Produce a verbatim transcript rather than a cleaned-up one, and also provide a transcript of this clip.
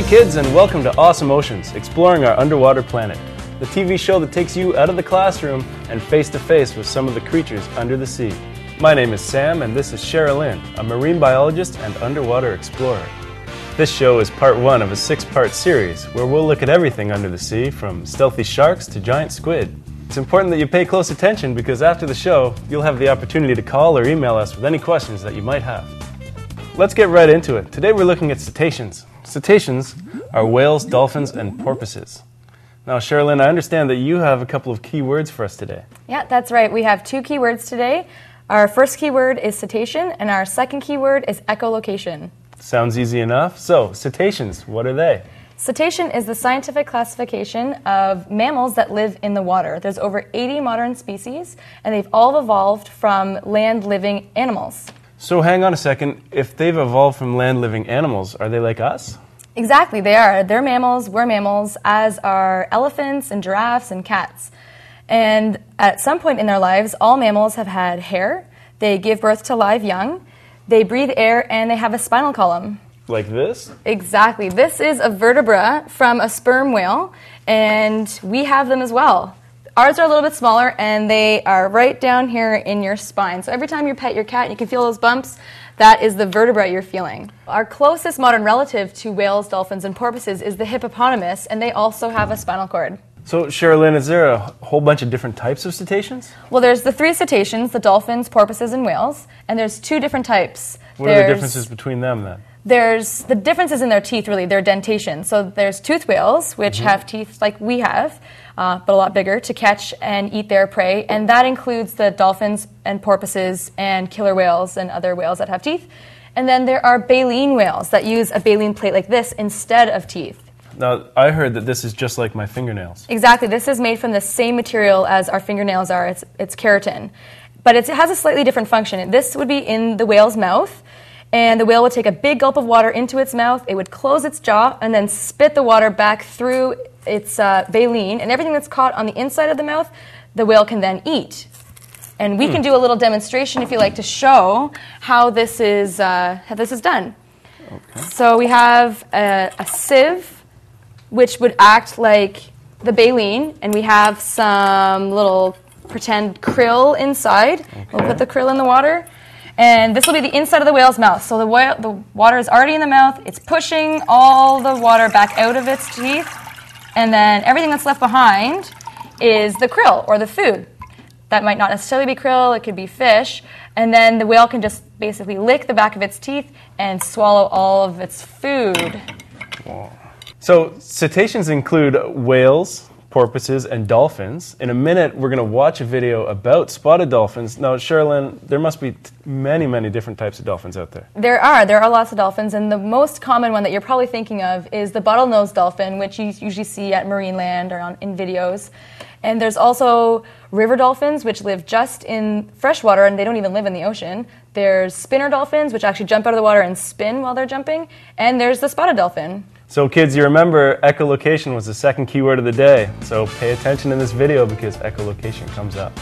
Hey kids, and welcome to Awesome Oceans, exploring our underwater planet, the T V show that takes you out of the classroom and face to face with some of the creatures under the sea. My name is Sam, and this is Cherilyn, a marine biologist and underwater explorer. This show is part one of a six-part series where we'll look at everything under the sea, from stealthy sharks to giant squid. It's important that you pay close attention because after the show, you'll have the opportunity to call or email us with any questions that you might have. Let's get right into it. Today we're looking at cetaceans. Cetaceans are whales, dolphins, and porpoises. Now, Cherilyn, I understand that you have a couple of key words for us today. Yeah, that's right. We have two key words today. Our first key word is cetacean, and our second key word is echolocation. Sounds easy enough. So, cetaceans, what are they? Cetacean is the scientific classification of mammals that live in the water. There's over eighty modern species, and they've all evolved from land-living animals. So hang on a second, if they've evolved from land-living animals, are they like us? Exactly, they are. They're mammals, we're mammals, as are elephants and giraffes and cats. And at some point in their lives, all mammals have had hair, they give birth to live young, they breathe air, and they have a spinal column. Like this? Exactly. This is a vertebra from a sperm whale, and we have them as well. Ours are a little bit smaller, and they are right down here in your spine. So every time you pet your cat, you can feel those bumps. That is the vertebra you're feeling. Our closest modern relative to whales, dolphins, and porpoises is the hippopotamus, and they also have a spinal cord. So, Cherilyn, is there a whole bunch of different types of cetaceans? Well, there's the three cetaceans, the dolphins, porpoises, and whales, and there's two different types. What there's, are the differences between them, then? There's the differences in their teeth, really. They're dentation. So there's toothed whales, which mm-hmm. have teeth like we have, uh, but a lot bigger, to catch and eat their prey. And that includes the dolphins and porpoises and killer whales and other whales that have teeth. And then there are baleen whales that use a baleen plate like this instead of teeth. Now, I heard that this is just like my fingernails. Exactly. This is made from the same material as our fingernails are. It's, it's keratin. But it's, it has a slightly different function. This would be in the whale's mouth. And the whale would take a big gulp of water into its mouth, it would close its jaw, and then spit the water back through its uh, baleen. And everything that's caught on the inside of the mouth, the whale can then eat. And we hmm. can do a little demonstration, if you like, to show how this is, uh, how this is done. Okay. So we have a, a sieve, which would act like the baleen, and we have some little pretend krill inside. Okay. We'll put the krill in the water. And this will be the inside of the whale's mouth. So the, whale, the water is already in the mouth. It's pushing all the water back out of its teeth. And then everything that's left behind is the krill or the food. That might not necessarily be krill. It could be fish. And then the whale can just basically lick the back of its teeth and swallow all of its food. So cetaceans include whales, porpoises, and dolphins. In a minute, we're going to watch a video about spotted dolphins. Now, Cherilyn, there must be many, many different types of dolphins out there. There are. There are lots of dolphins, and the most common one that you're probably thinking of is the bottlenose dolphin, which you usually see at Marineland or on, in videos. And there's also river dolphins, which live just in freshwater, and they don't even live in the ocean. There's spinner dolphins, which actually jump out of the water and spin while they're jumping. And there's the spotted dolphin. So kids, you remember echolocation was the second keyword of the day. So pay attention in this video because echolocation comes up.